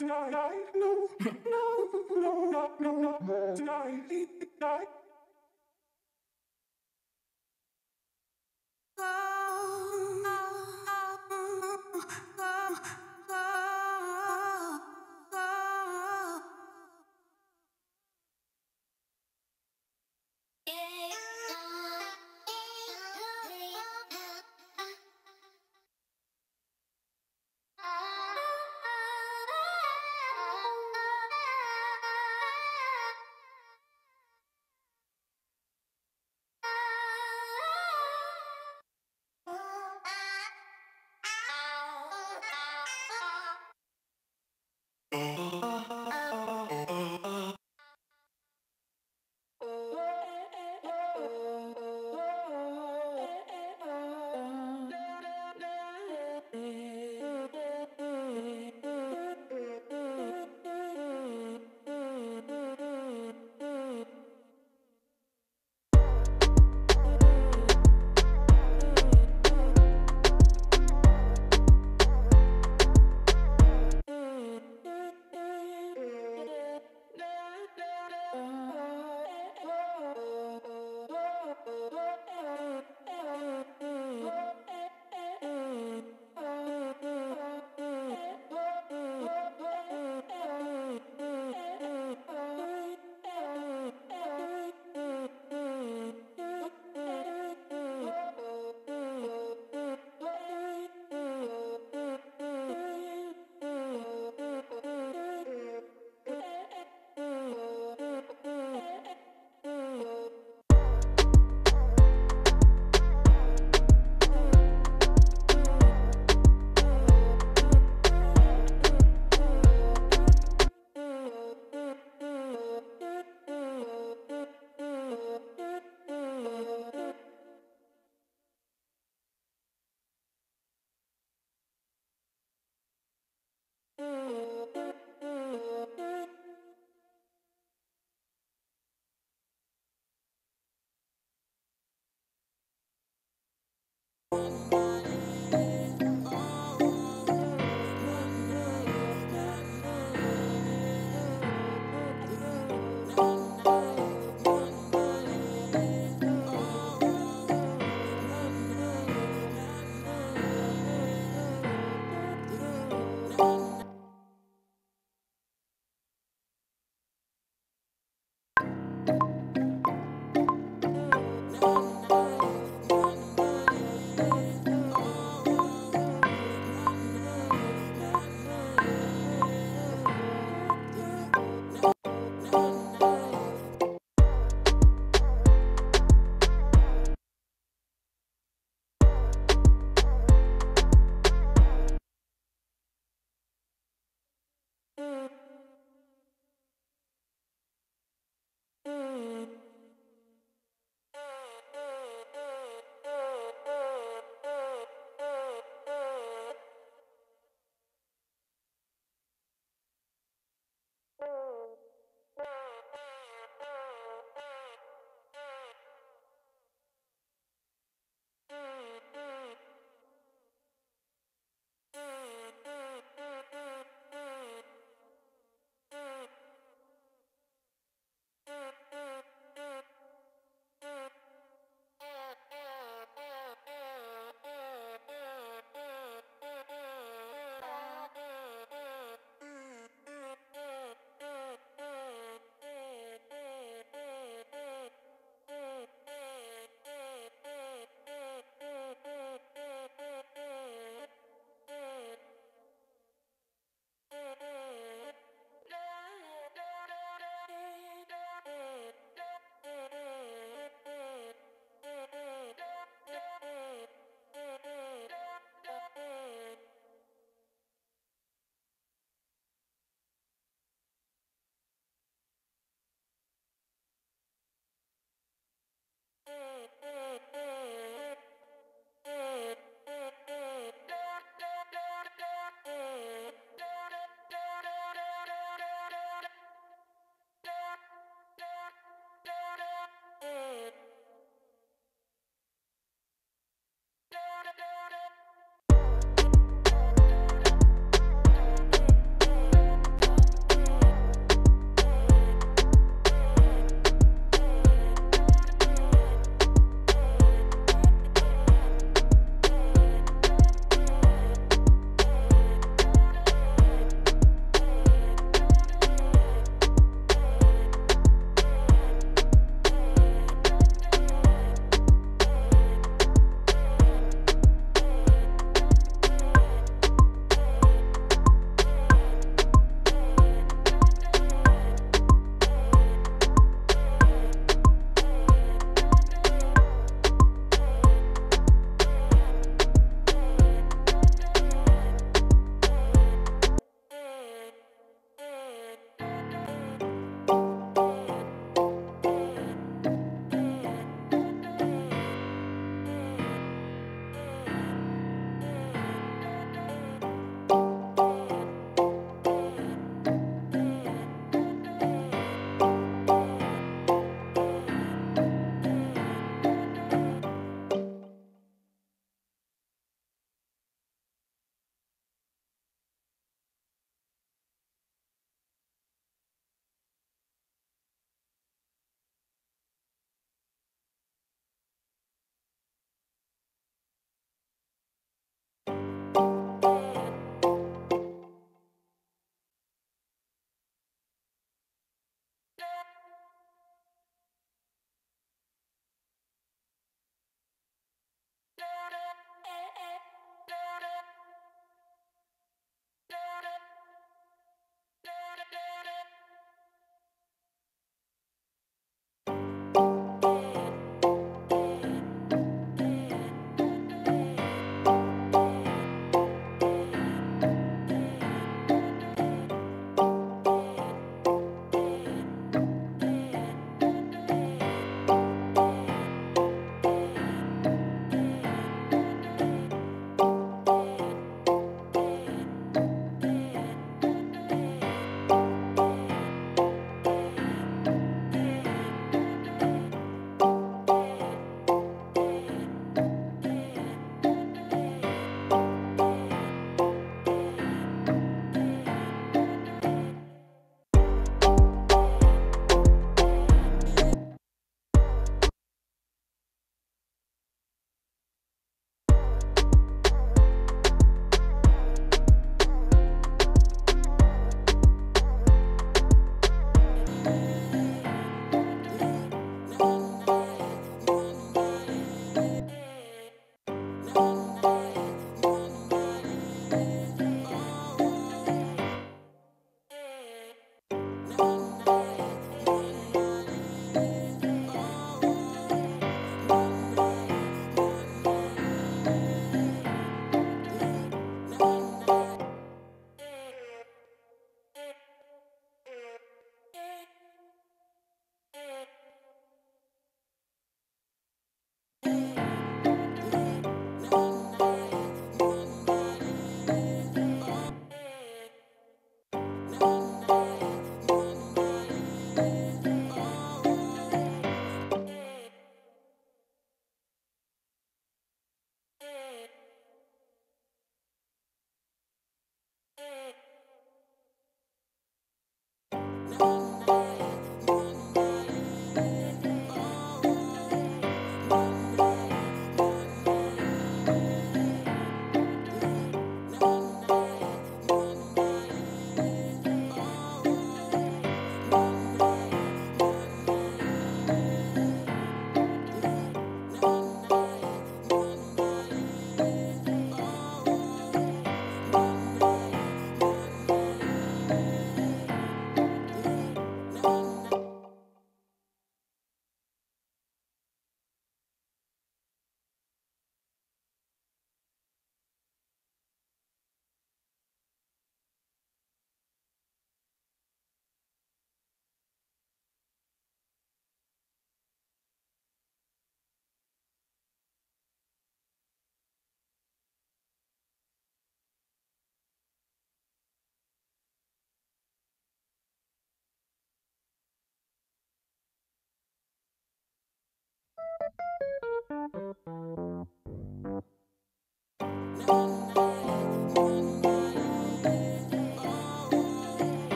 No.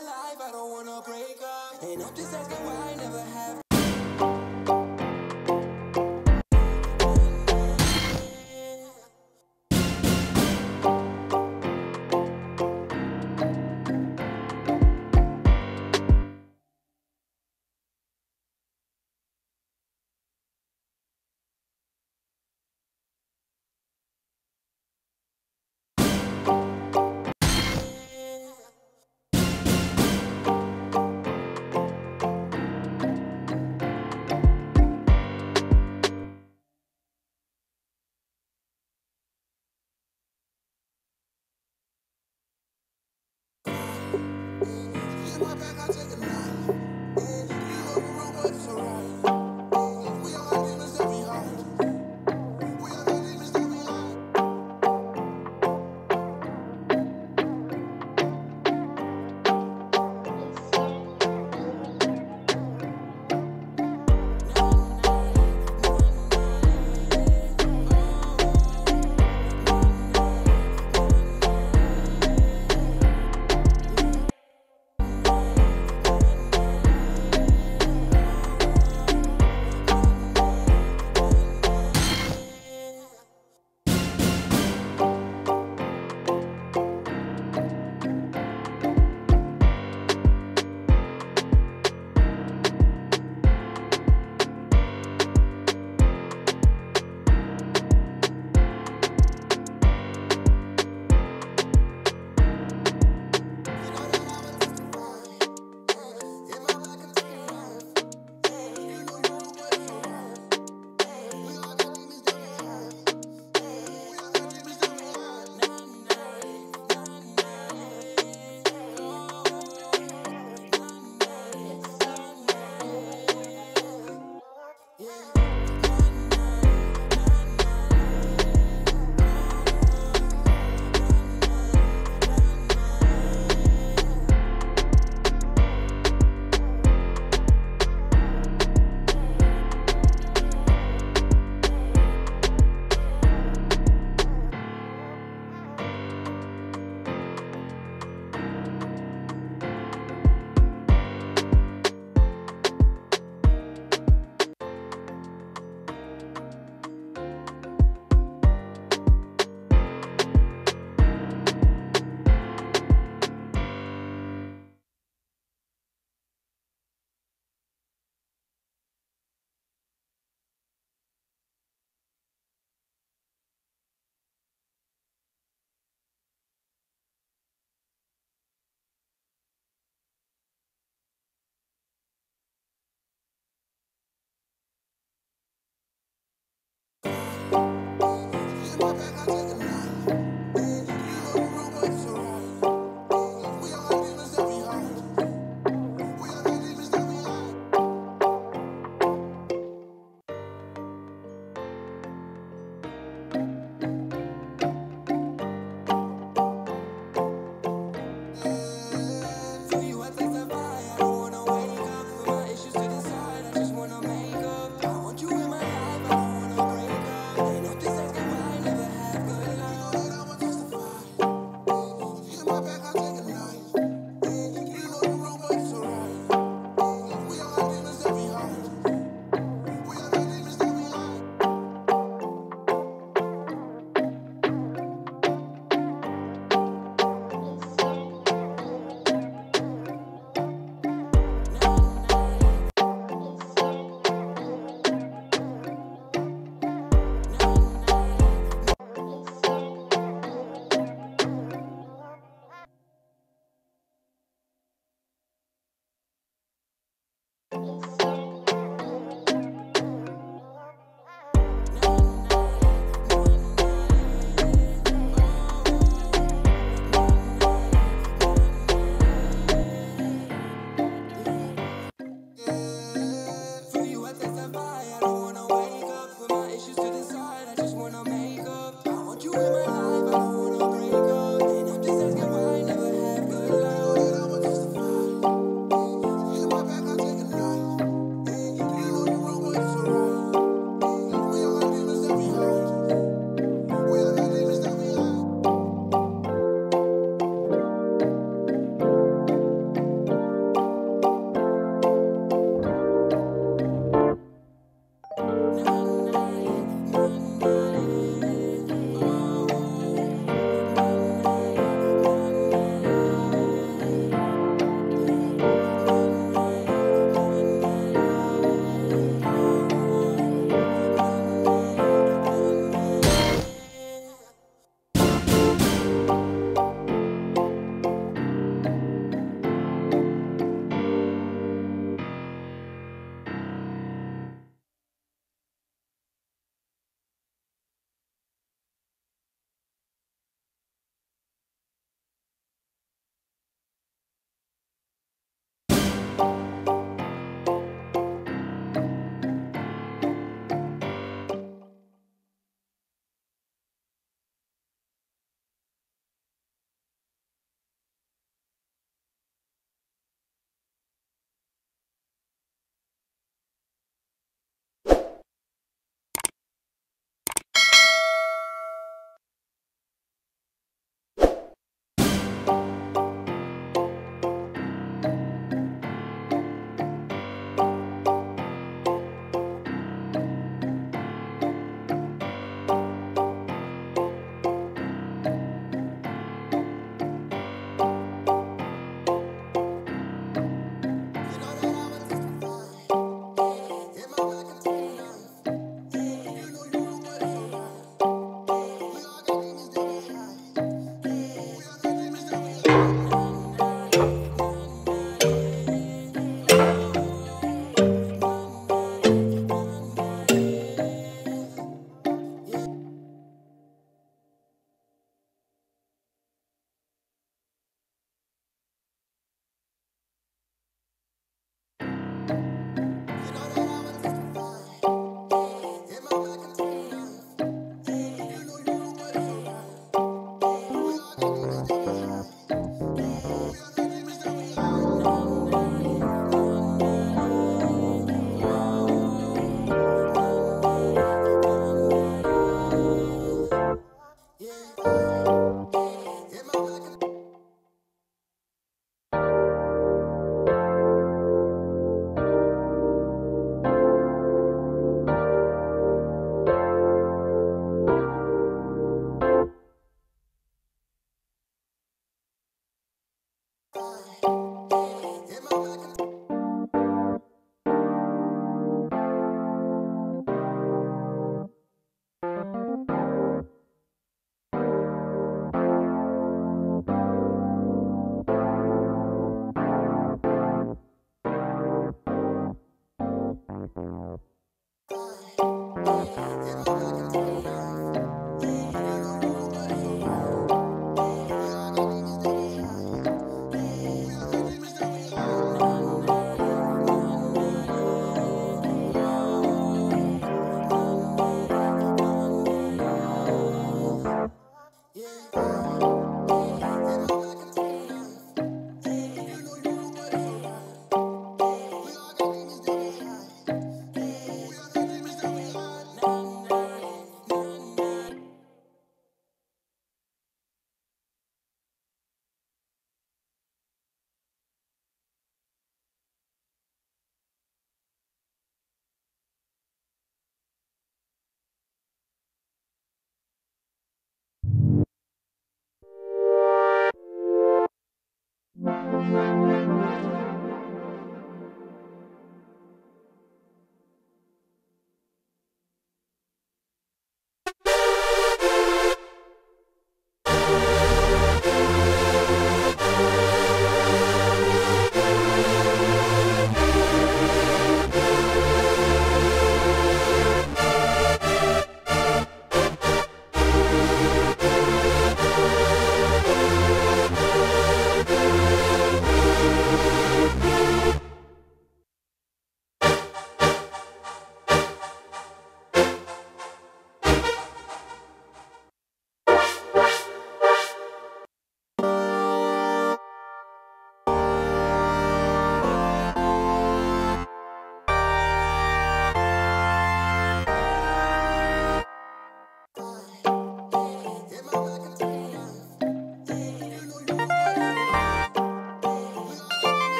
Life, I don't wanna break up, and I'm just asking why I never have.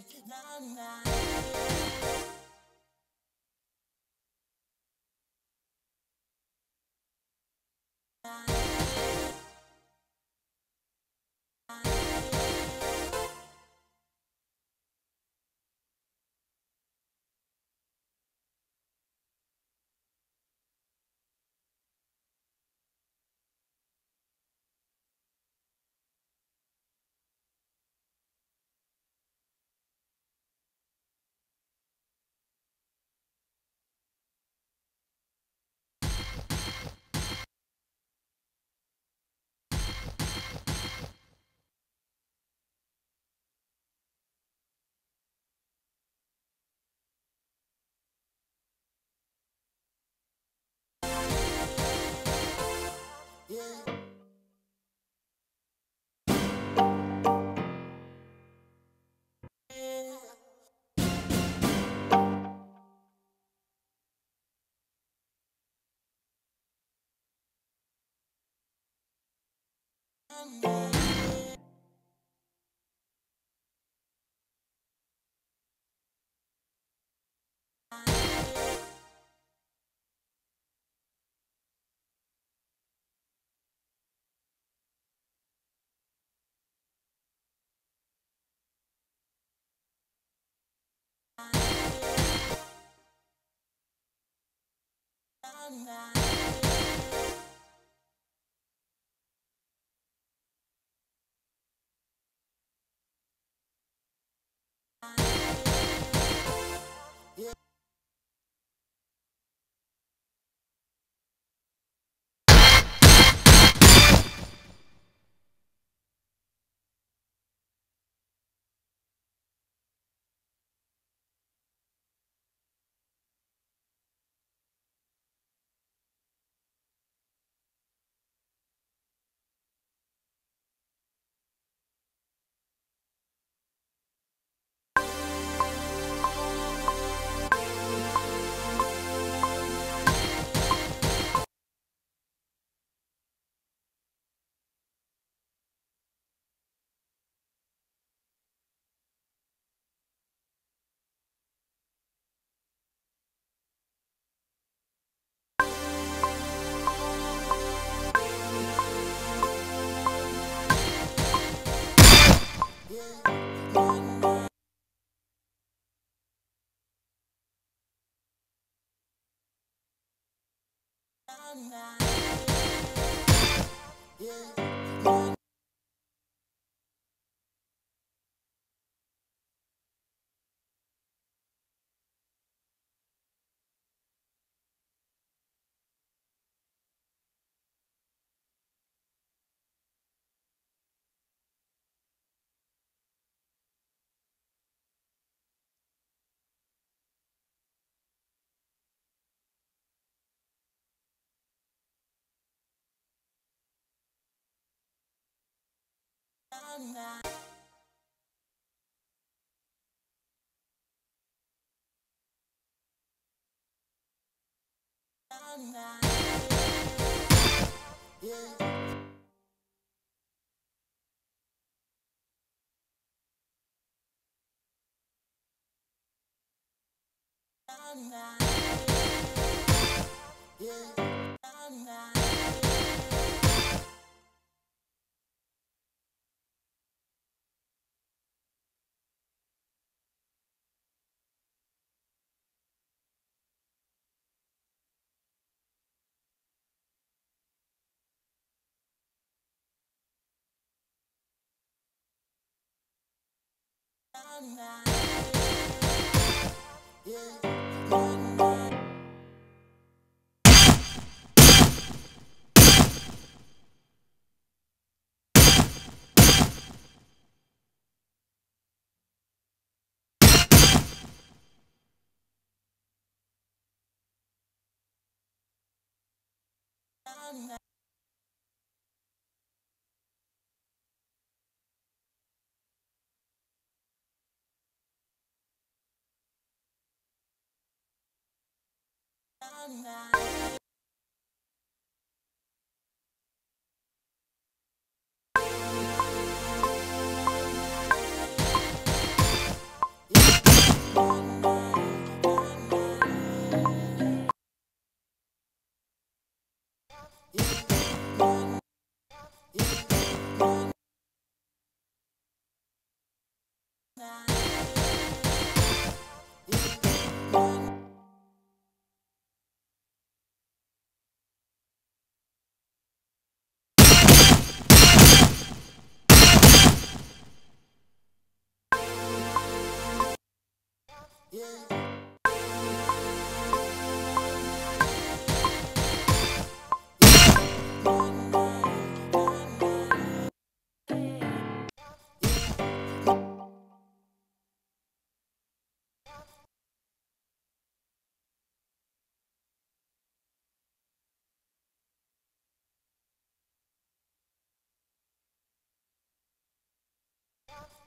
Yeah.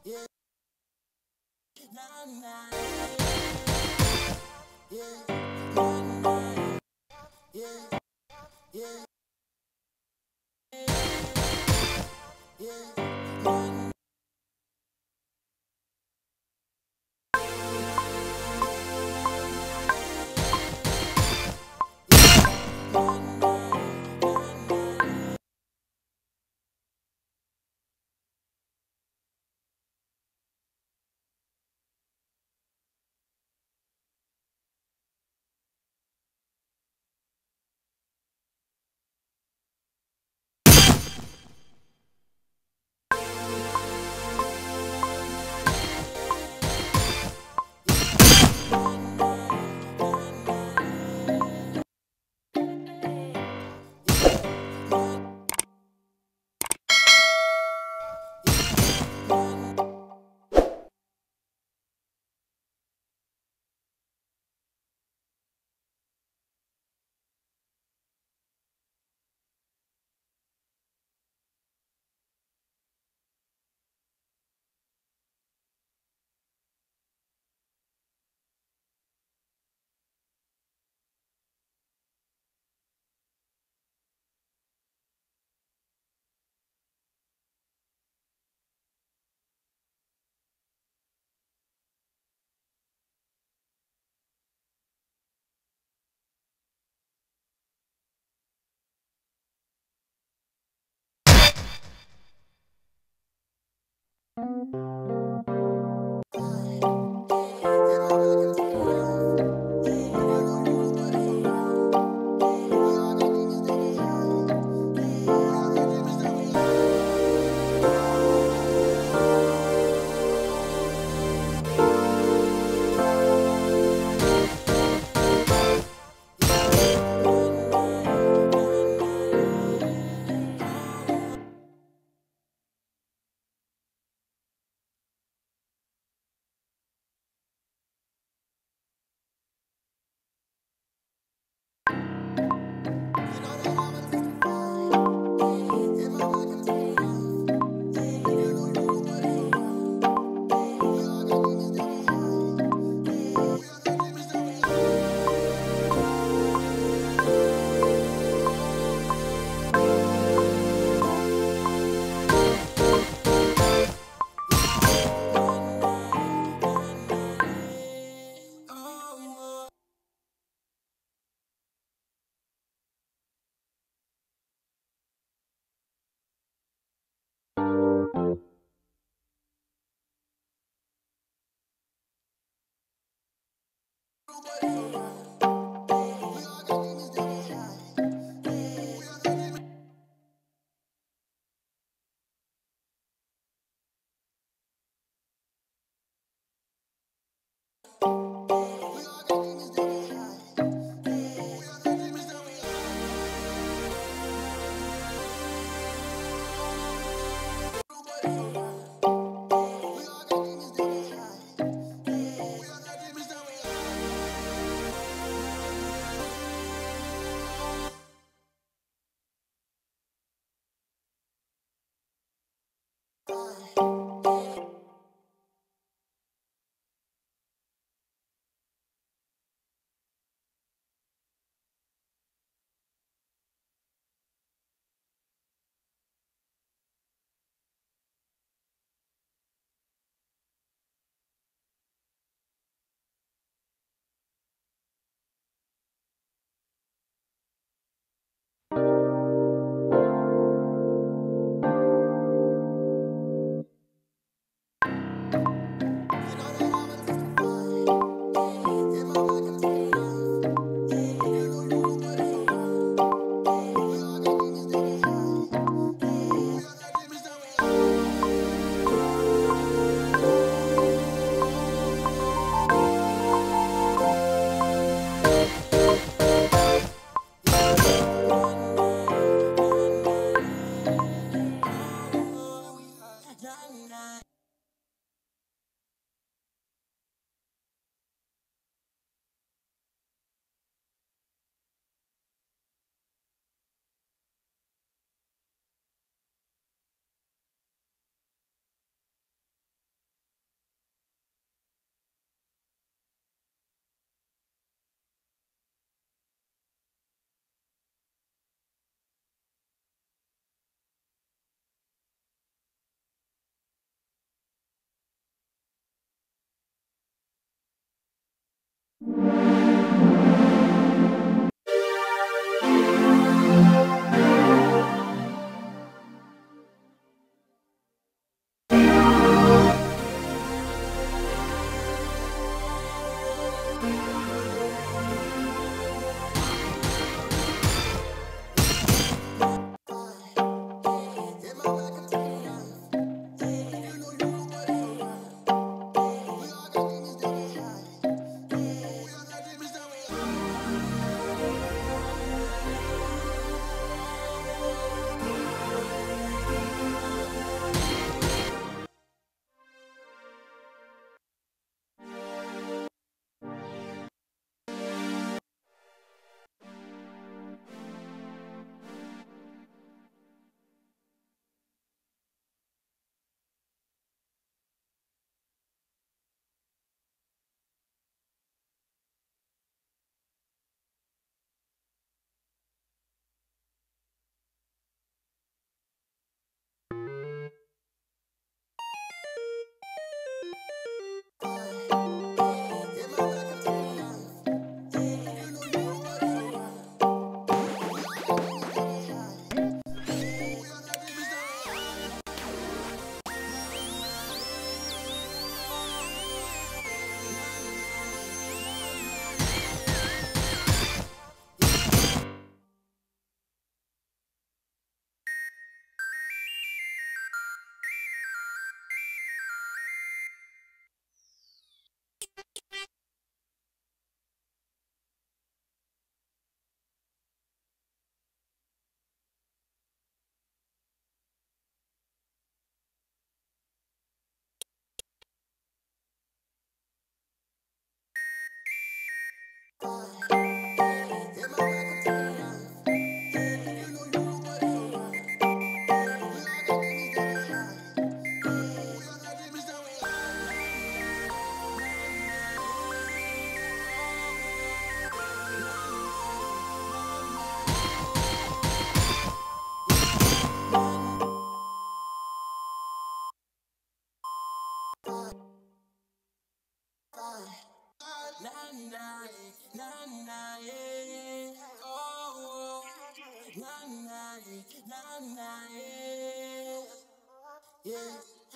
Yeah.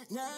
na.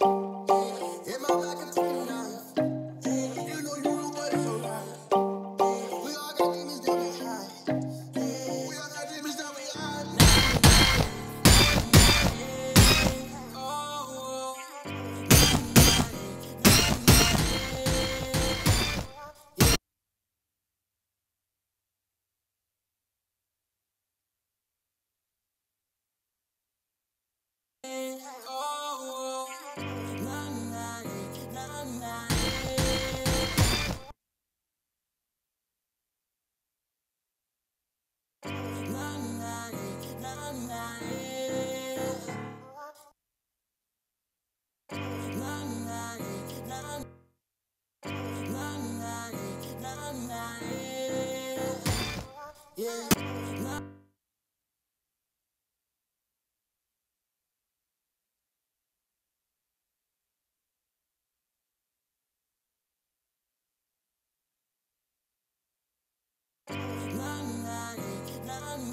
Oh, Yeah.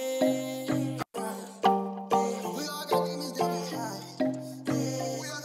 We all got demons down inside. We all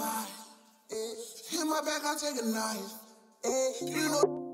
cry. Hit my back, I take a knife. You know.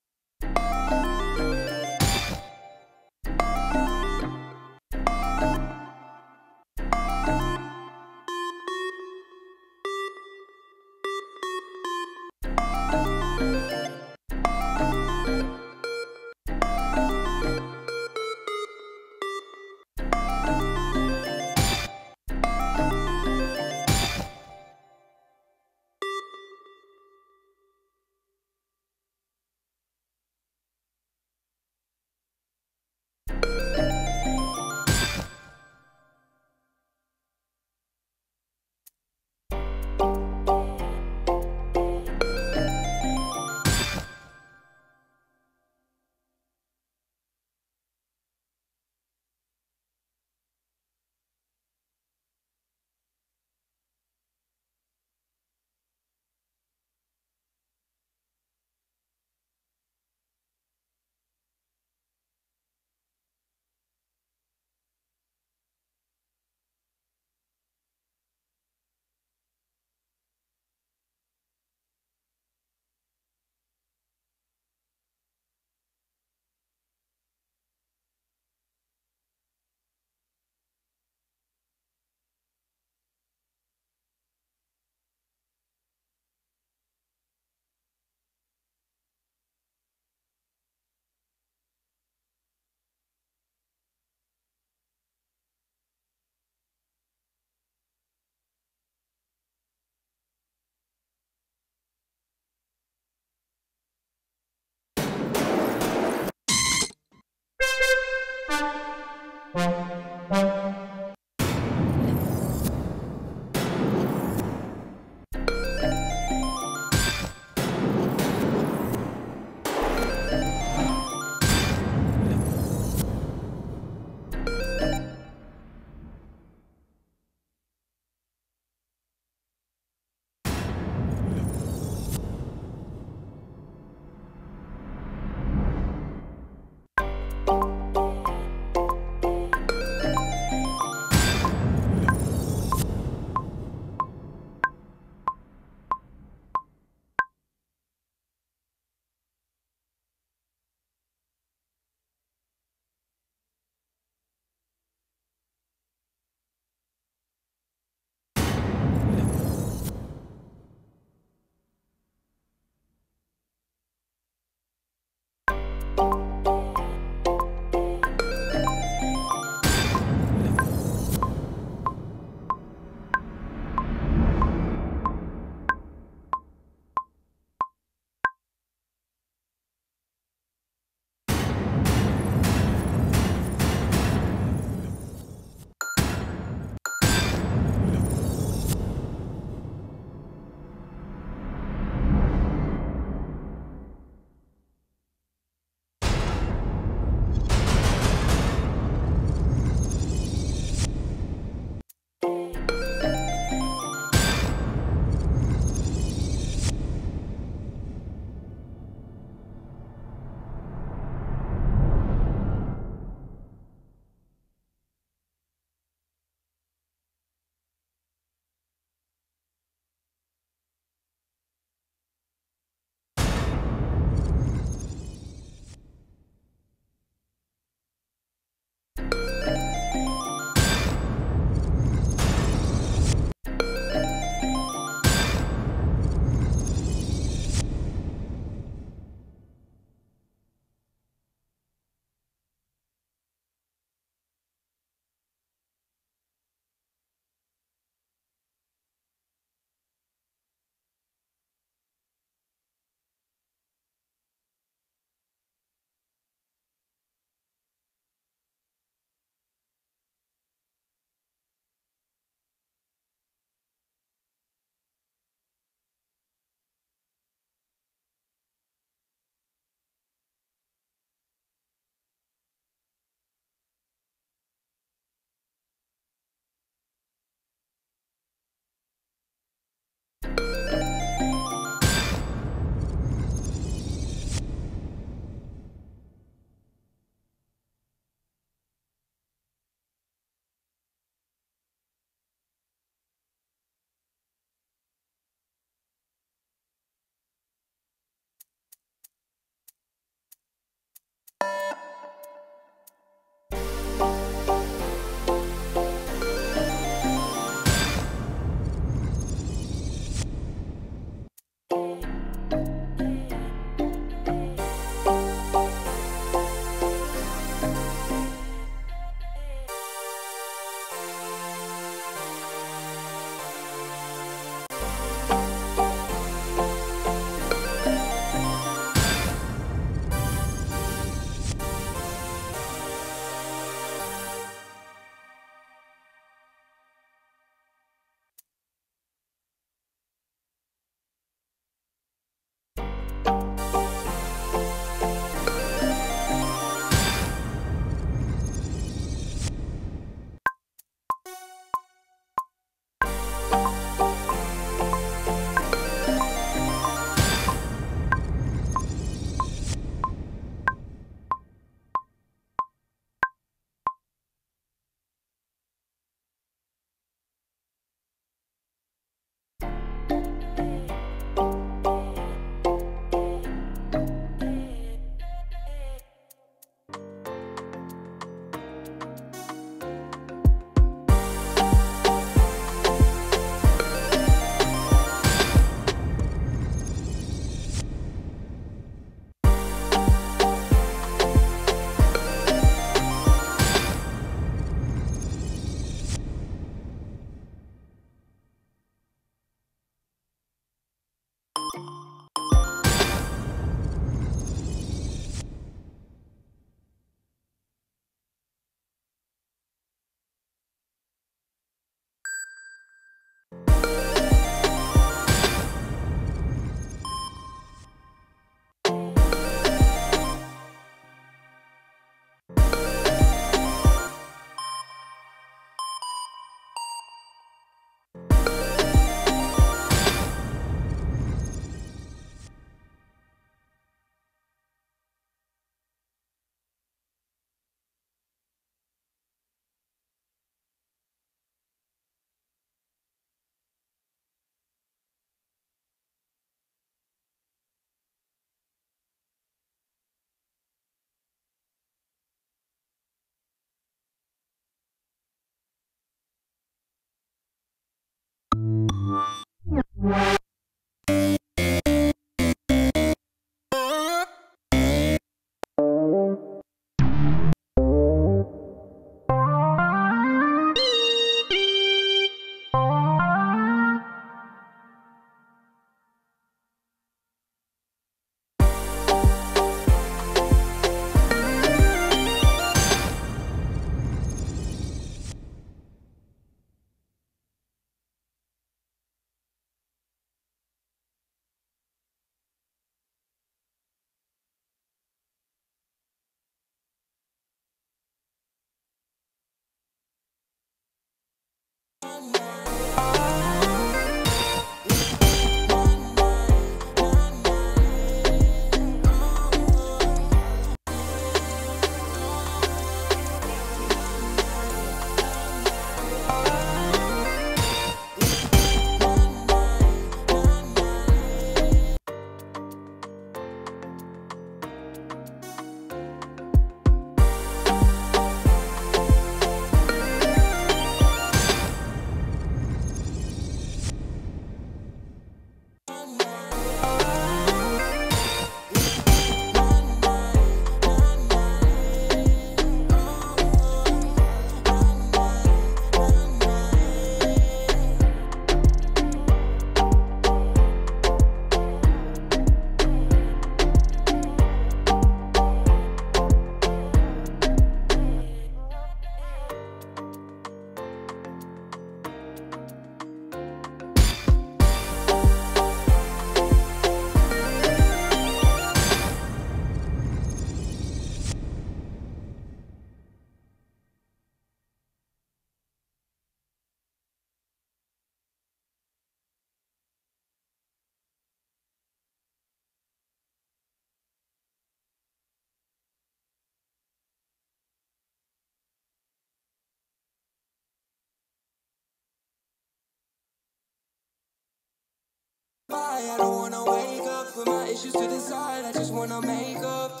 I don't wanna wake up, put my issues to the side, I just wanna make up.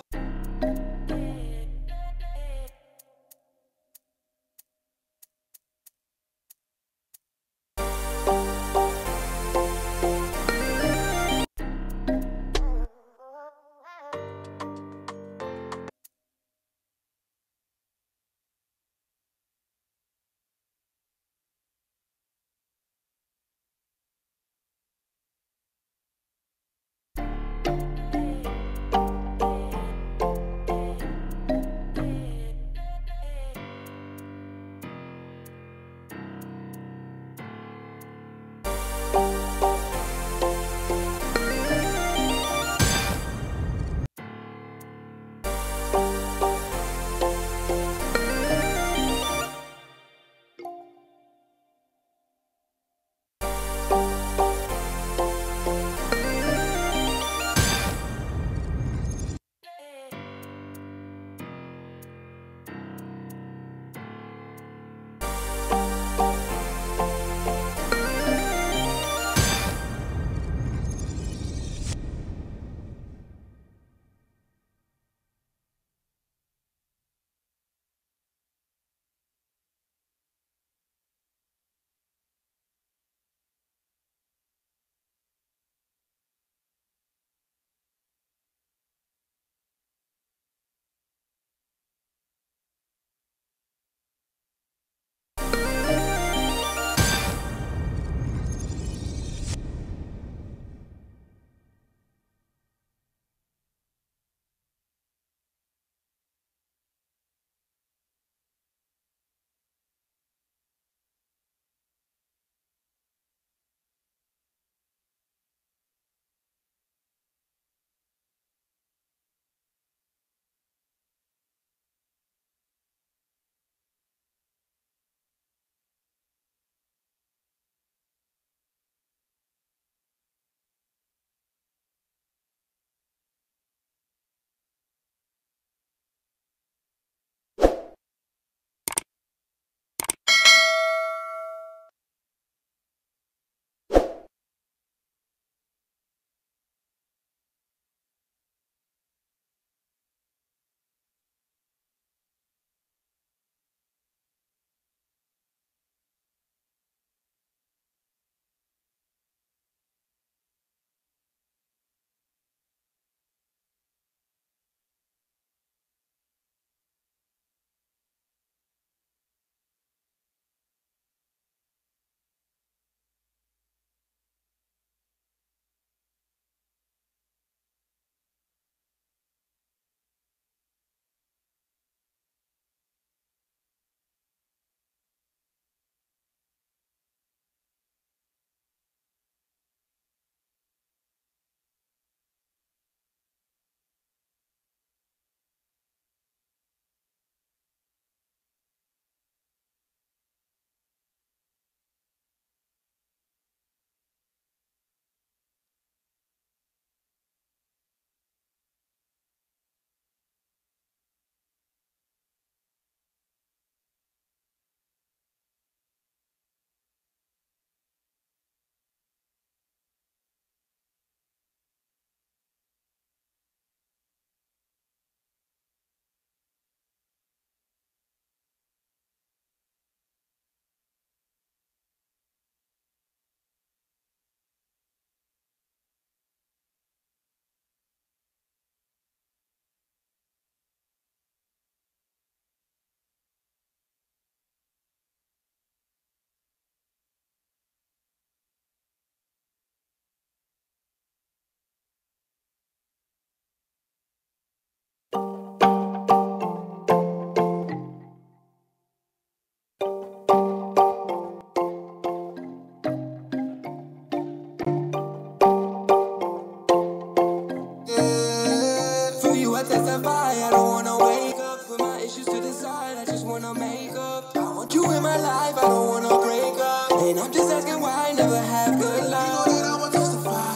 testify. I don't wanna wake up, put my issues to the side. I just wanna make up. I want you in my life, I don't wanna break up. And I'm just asking why I never have good love. You know that I want to testify.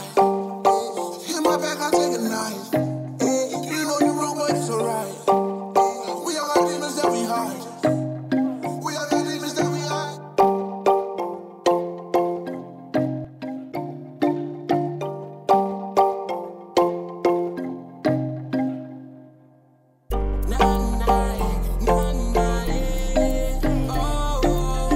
In my back, I take a knife. You know you're wrong, but it's alright. We all got demons that we hide. We all got demons that we hide. Na na na na, oh.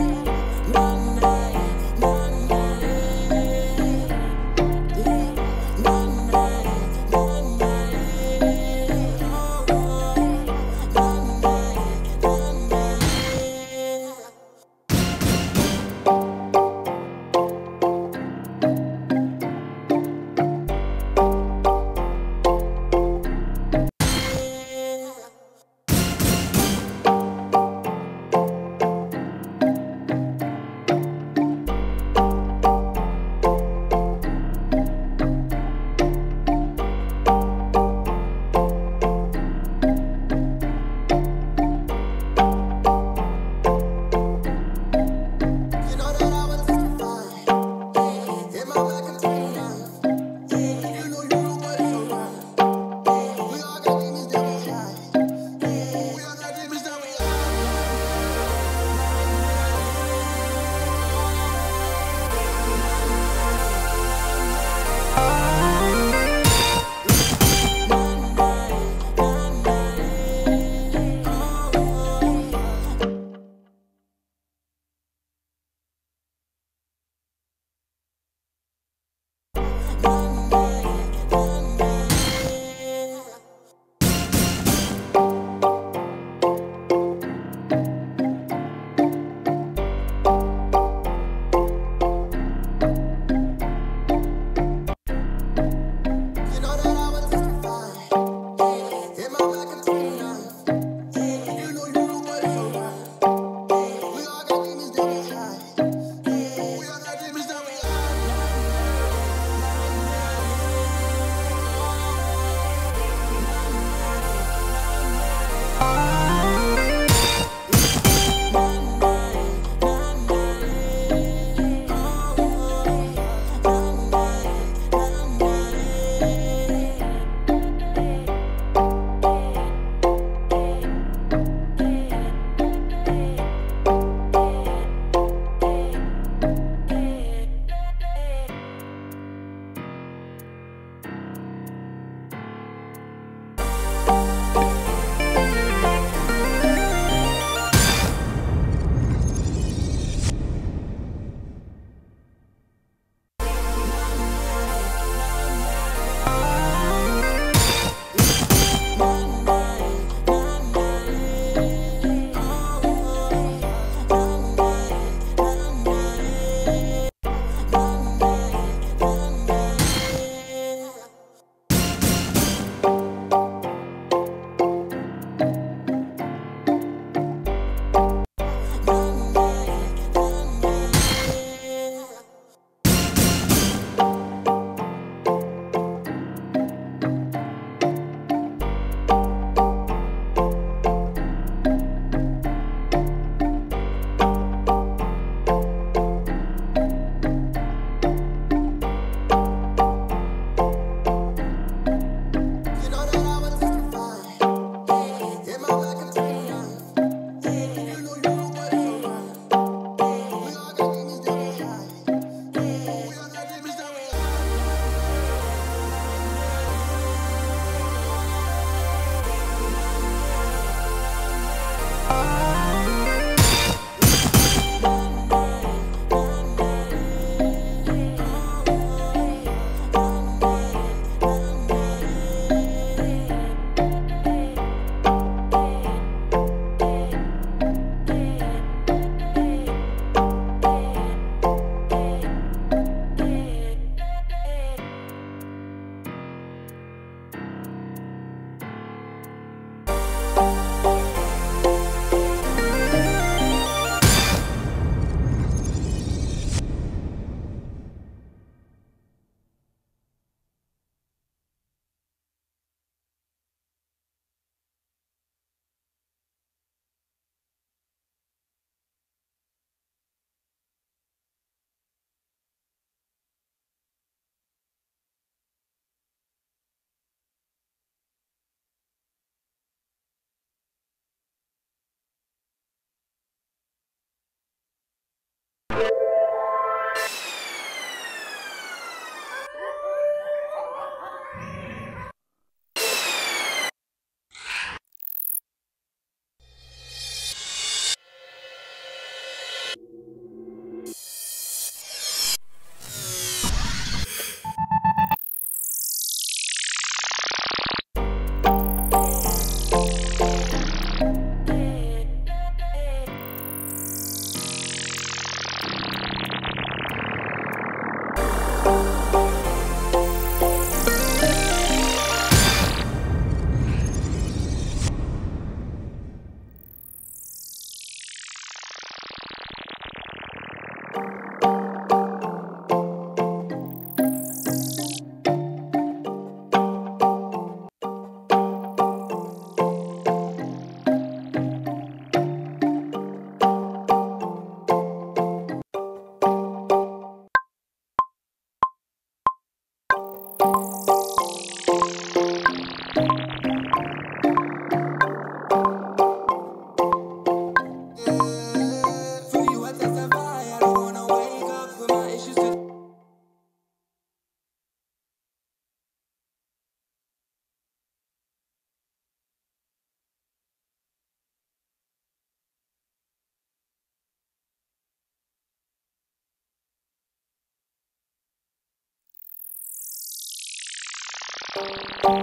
For you,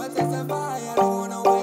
I testify, I don't know why.